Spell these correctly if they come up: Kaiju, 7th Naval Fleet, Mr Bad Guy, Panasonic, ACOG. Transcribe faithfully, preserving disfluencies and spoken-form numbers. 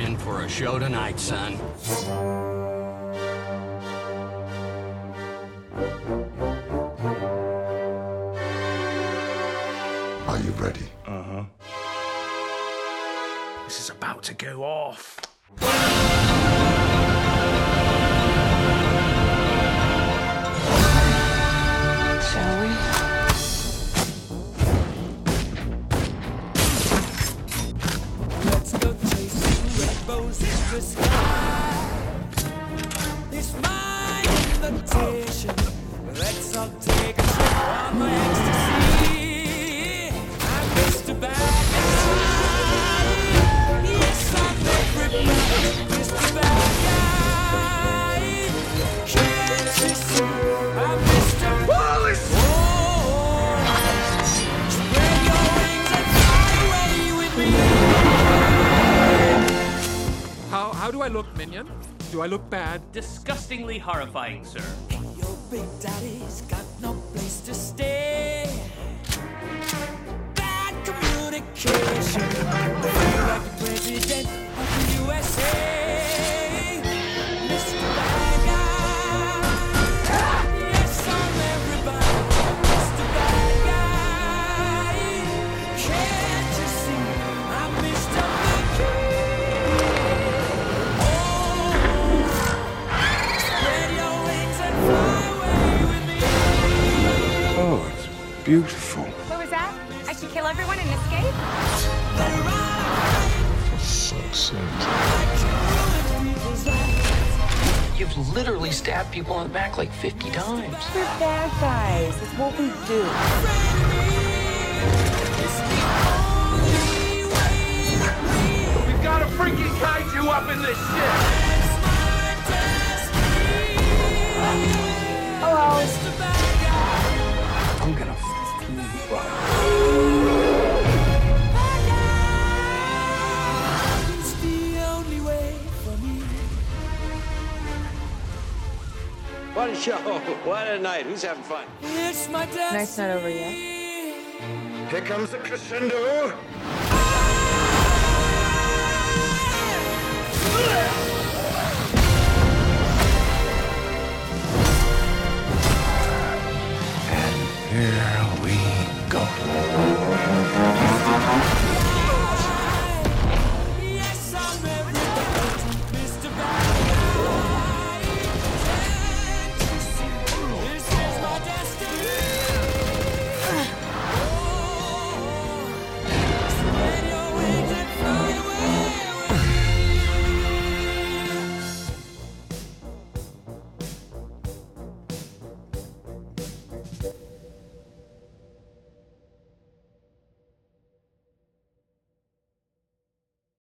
We're in for a show tonight, son. Are you ready? Uh-huh. This is about to go off. Shall we? Let's go chasing rainbows in the sky. It's my invitation. Let's all take a trip on my ecstasy. I'm Mister Bad Guy. Yes, I'm everybody. Mister Bad Guy. Kansas, I'm Mister Bad Guy. How do I look, Minion? Do I look bad? Disgustingly horrifying, sir. Your big daddy's got no place to stay. Bad communication. You're like the president of the U S A. Mister Bad Guy. Yes, I'm everybody. Mister Bad Guy. Can't you see? I'm Mister Bad Guy. Beautiful. What was that? I should kill everyone and escape? For fuck's sake. You've literally stabbed people in the back like fifty times. We're bad guys. It's what we do. We've got a freaking kaiju up in this shit. Hello. I'm gonna. It's the only way for me. What a show. What a night. Who's having fun? It's my destiny. Night's not over yet. Here comes the crescendo. And here we go.